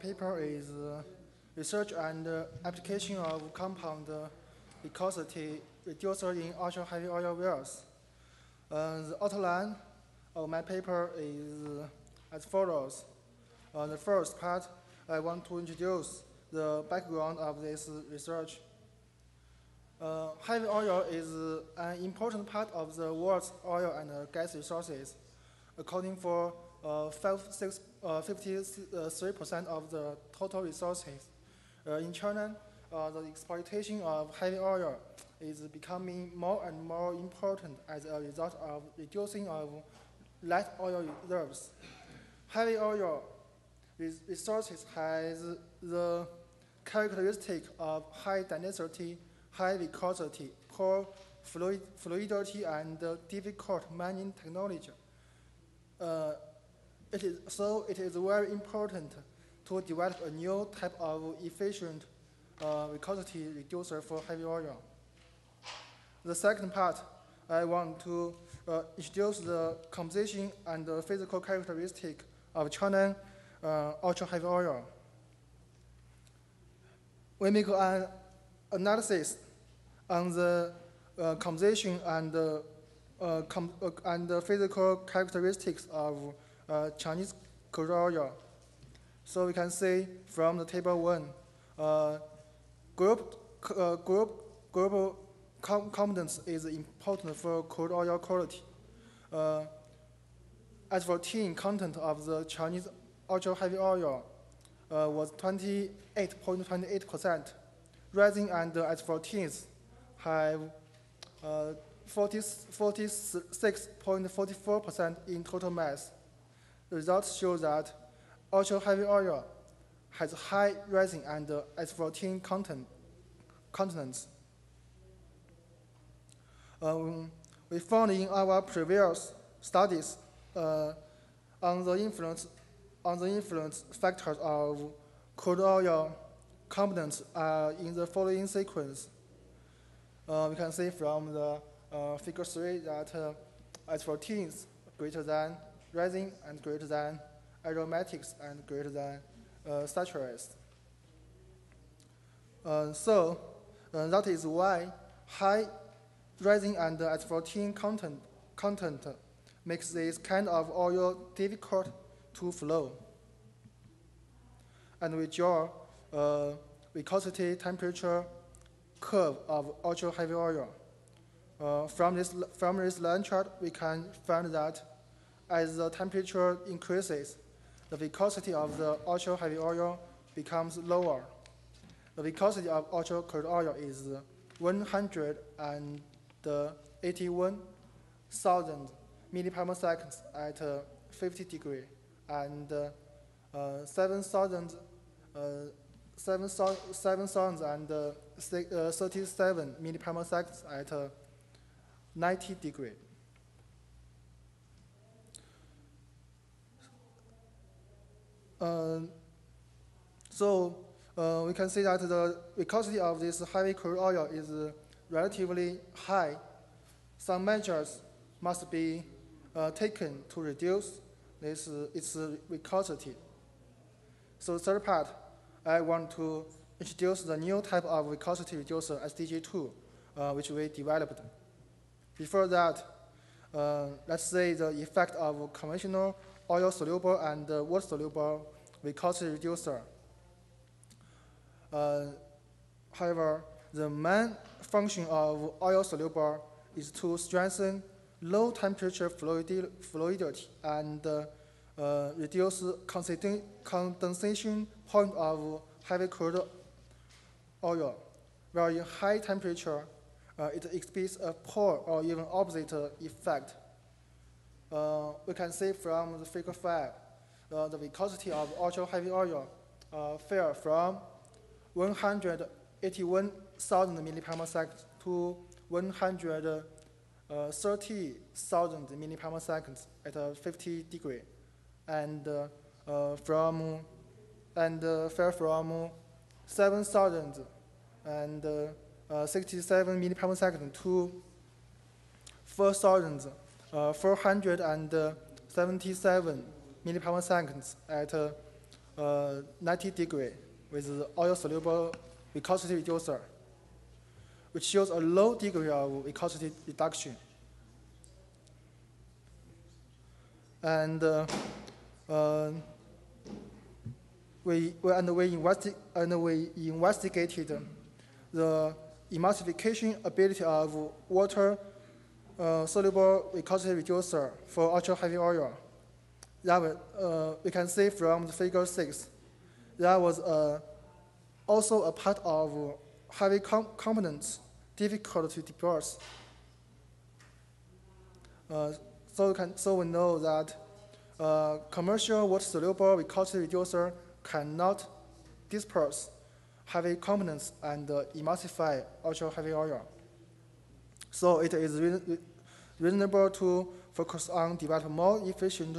paper is research and application of compound viscosity reducer in ultra-heavy oil wells. The outline of my paper is as follows. On the first part, I want to introduce the background of this research. Heavy oil is an important part of the world's oil and gas resources, accounting for 53% of the total resources. In China, the exploitation of heavy oil is becoming more and more important as a result of reducing of light oil reserves. Heavy oil resources has the characteristic of high density, high viscosity, poor fluidity, and difficult mining technology. It is very important to develop a new type of efficient viscosity reducer for heavy oil. The second part, I want to introduce the composition and the physical characteristic of China ultra-heavy oil. We make an analysis on the composition and the physical characteristics of Chinese crude oil. So we can see from the table 1, global components is important for crude oil quality. As for tin content of the Chinese ultra-heavy oil was 28.28%. Resin and S14s have 46.44% in total mass. The results show that ultra-heavy oil has high resin and S14 contents. We found in our previous studies on the influence factors of crude oil components are in the following sequence. We can see from the figure 3 that S14s greater than resin and greater than aromatics and greater than saturates. So that is why high resin and S14 content makes this kind of oil difficult to flow. And we draw viscosity temperature curve of ultra heavy oil. From this line chart, we can find that as the temperature increases, the viscosity of the ultra heavy oil becomes lower. The viscosity of ultra crude oil is 181,000 mPa at 50 degrees and 7,037 mPa at 90 degrees. So we can see that the viscosity of this heavy crude oil is relatively high. Some measures must be taken to reduce this its viscosity. So third part, I want to introduce the new type of viscosity reducer, SDG2, which we developed. Before that, let's see the effect of conventional oil-soluble and water-soluble viscosity reducer. However, the main function of oil-soluble is to strengthen low-temperature fluidity and reduce condensation point of heavy crude oil, where in high temperature it exhibits a poor or even opposite effect. We can see from the figure 5 the viscosity of ultra-heavy oil fell from 181,000 mPa to 130,000 mPa at 50 degrees, and fell from 7,067 mPa to 4,477 mPa at 90 degree with oil-soluble viscosity reducer, which shows a low degree of viscosity reduction. And we investigated the emulsification ability of water soluble viscosity reducer for ultra-heavy oil. That we can see from the figure 6, that was also a part of heavy components difficult to disperse. So we know that commercial water-soluble viscosity reducer cannot disperse heavy components and emulsify ultra-heavy oil. So it is reasonable to focus on developing more efficient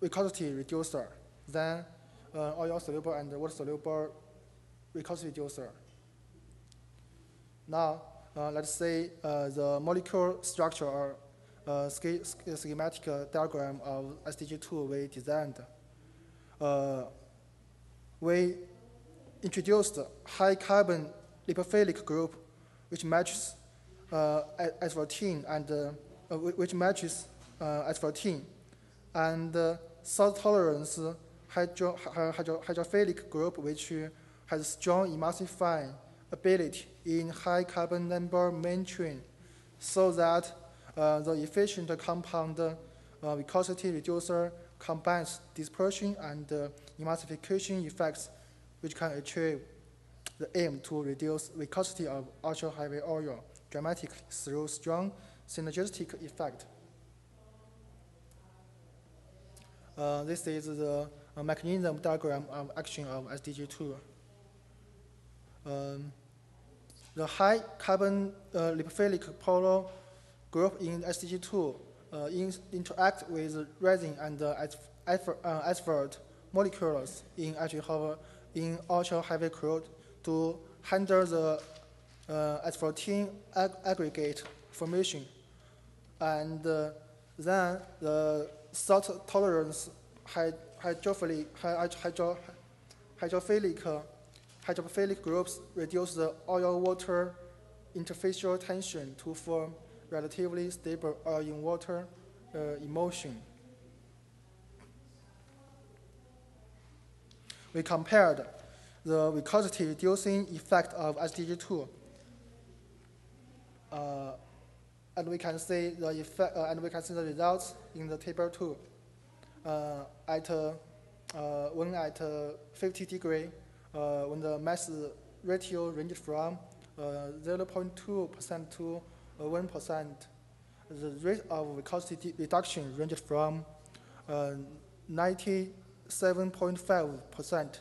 viscosity reducer than oil-soluble and water-soluble viscosity reducer. Now, let's see the molecule structure or schematic diagram of SDG2 we designed. We introduced high carbon lipophilic group, which matches S14 and salt tolerance hydrophilic group, which has strong emulsifying ability in high carbon number main chain, so that the efficient compound viscosity reducer combines dispersion and emulsification effects, which can achieve the aim to reduce viscosity of ultra-heavy oil dramatically through strong synergistic effect. This is the mechanism diagram of action of SDG2. The high carbon lipophilic polar group in SDG2 interact with resin and asphalt molecules in ultra-heavy crude to handle the S14 aggregate formation. And then the salt tolerance hydrophilic groups reduce the oil-water interfacial tension to form relatively stable oil-in-water emulsion. We compared the viscosity reducing effect of SDG2, and we can see the effect, and we can see the results in the table 2. When at 50 degree, when the mass ratio ranges from 0.2% to 1%, the rate of viscosity reduction ranges from 97.5%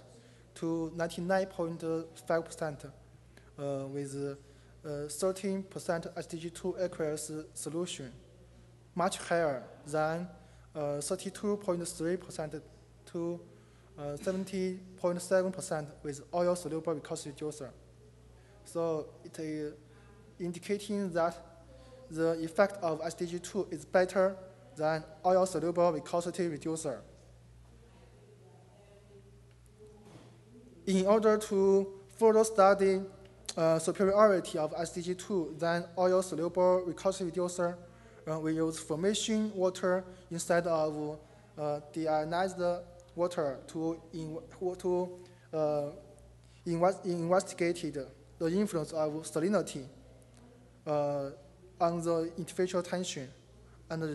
to 99.5%, with 13% SDG2 aqueous solution, much higher than 32.3% to 70.7% with oil-soluble viscosity reducer. So it is indicating that the effect of SDG2 is better than oil-soluble viscosity reducer. In order to further study superiority of SDG2 than oil-soluble viscosity reducer, we use formation water instead of deionized water to investigate the influence of salinity on the interfacial tension, and the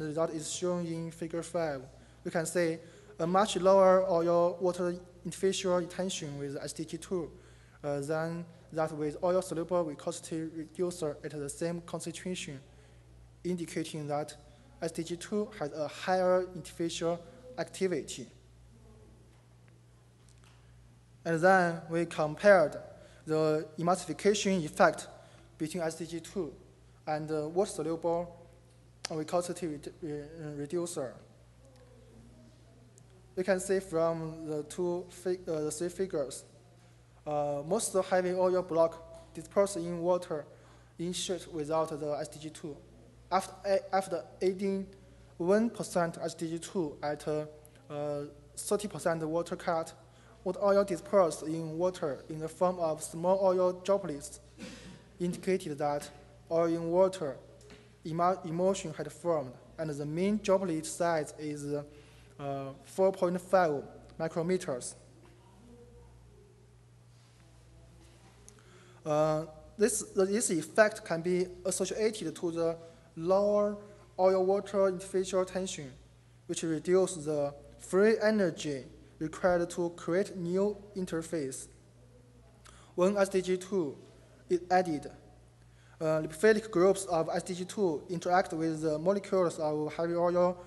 result is shown in figure 5. We can see a much lower oil-water interfacial tension with SDG2 than that with oil-soluble viscosity reducer at the same concentration, indicating that SDG2 has a higher interfacial activity. And then we compared the emulsification effect between SDG2 and water-soluble viscosity reducer. We can see from the three figures, most of the heavy oil block dispersed in water in sheet without the SDG2. After adding 1% SDG2 at 30% water cut would oil dispersed in water in the form of small oil droplets indicated that oil in water emulsion had formed, and the mean droplet size is 4.5 micrometers. This effect can be associated to the lower oil-water interfacial tension, which reduces the free energy required to create new interface. When SDG2 is added, lipophilic groups of SDG2 interact with the molecules of heavy oil,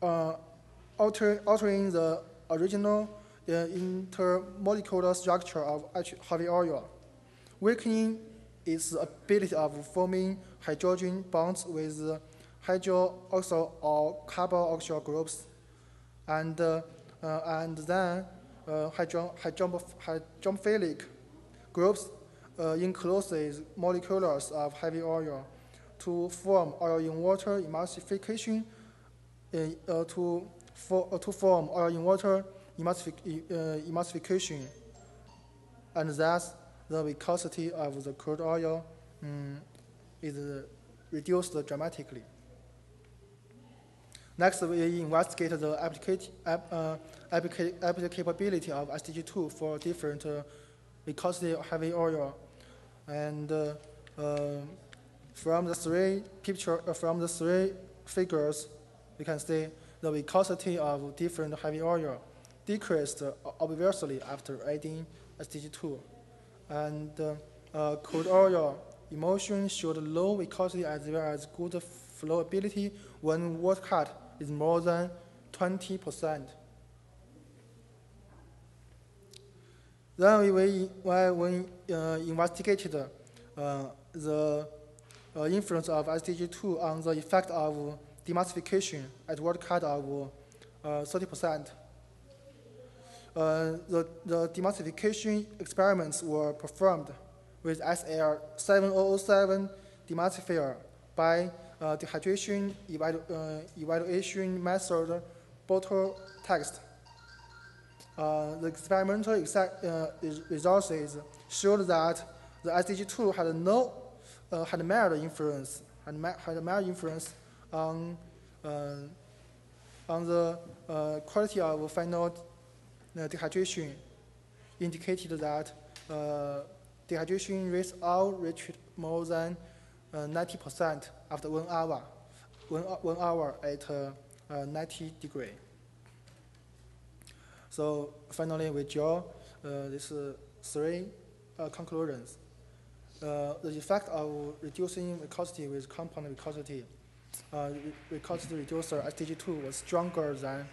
altering the original intermolecular structure of heavy oil, weakening its ability of forming hydrogen bonds with hydroxyl or carboxyl groups, and then hydrophilic groups encloses molecules of heavy oil to form oil in water emulsification and thus the viscosity of the crude oil is reduced dramatically. Next, we investigate the applicability of SDG2 for different viscosity of heavy oil, and from the three figures, we can see the viscosity of different heavy oil decreased obviously after adding SDG2, and crude oil emulsion showed low viscosity as well as good flowability when water cut is more than 20%. Then we investigated the influence of SDG2 on the effect of demulsification at water cut of 30%. The demulsification experiments were performed with SL7007 demulsifier by dehydration evaluation method bottle text. The experimental results showed that the SDG2 had mild influence on the quality of final dehydration, indicated that dehydration rates all reached more than 90% after 1 hour. 1 hour at 90 degrees. So finally, we draw these three conclusions. The effect of reducing viscosity with compound viscosity, viscosity reducer SDG2 was stronger than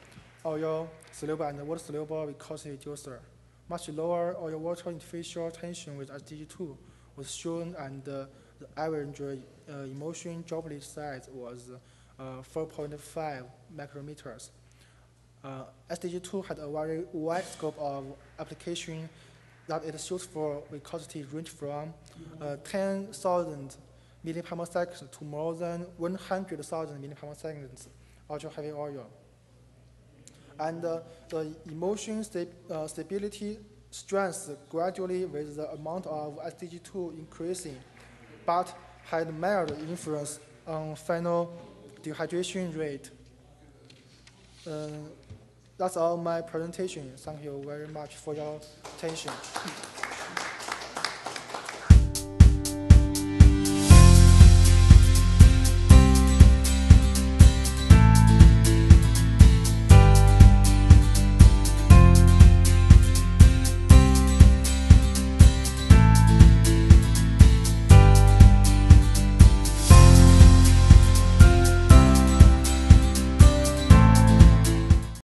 oil soluble and water soluble viscosity reducer. Much lower oil-water interfacial tension with SDG2 was shown, and the average emulsion droplet size was 4.5 micrometers. SDG2 had a very wide scope of application that it suits for viscosity range from 10,000 ms to more than 100,000 ms ultra-heavy oil. And the emulsion stability strength gradually with the amount of SDG2 increasing, but had mild influence on final dehydration rate. That's all my presentation. Thank you very much for your attention.